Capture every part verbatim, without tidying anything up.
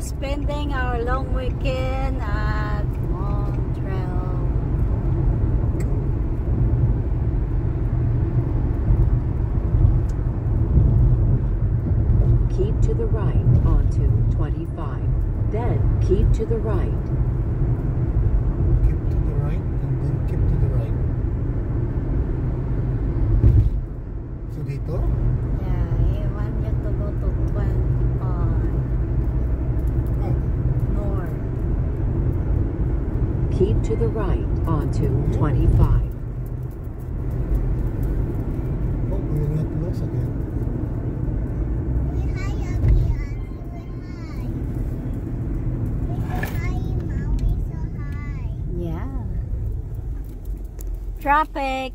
we're spending our long weekend at Montreal. Keep to the right onto twenty-five, then keep to the right. Keep to the right onto yeah. twenty-five. Oh, we're not close again. We're high up here. We're high. We're high in Maui, so high. Yeah. Traffic.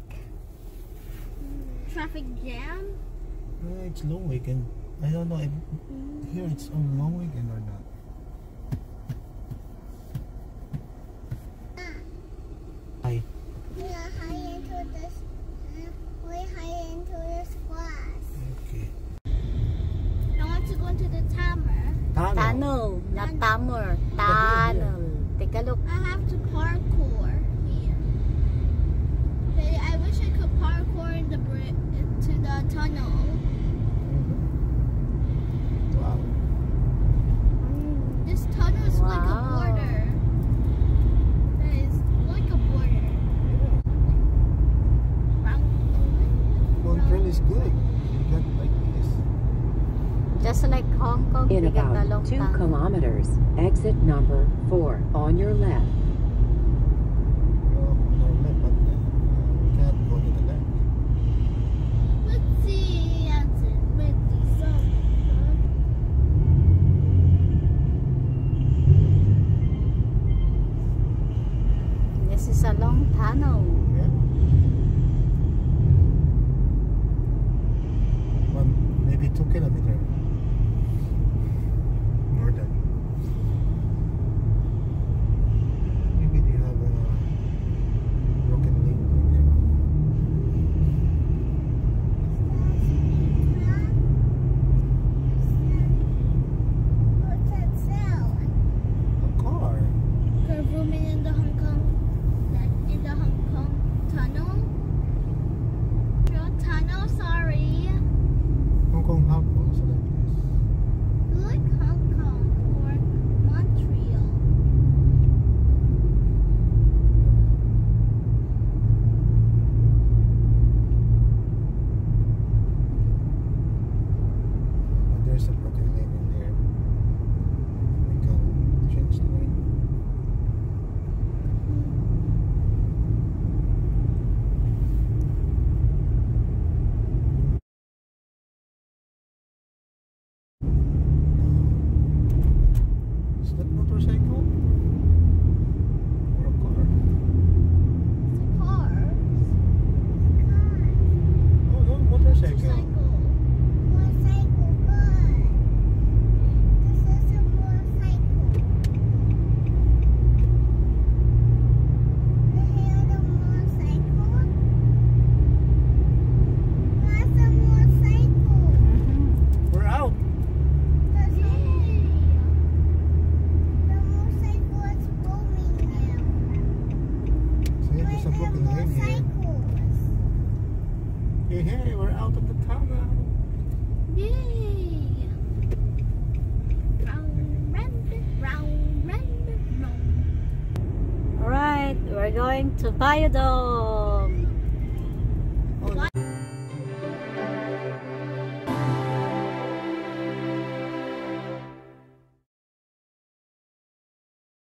Mm. Traffic jam? Uh, it's long weekend. I don't know if mm. here it's on long weekend or not. Tunnel, not Tamar. Tunnel. Take a look. I have to parkour here. But I wish I could parkour in the to the tunnel. Wow. Mm. This tunnel is wow. like a border. That is like a border. Montreal is good. You got like this. Just like Hong Kong. In about two kilometers, exit number four on your left. This is a long tunnel. Yeah. Well, maybe two kilometers. Hey, we're out of the tunnel. Yay! Round, round, round, round, round. Alright, we're going to Biodome.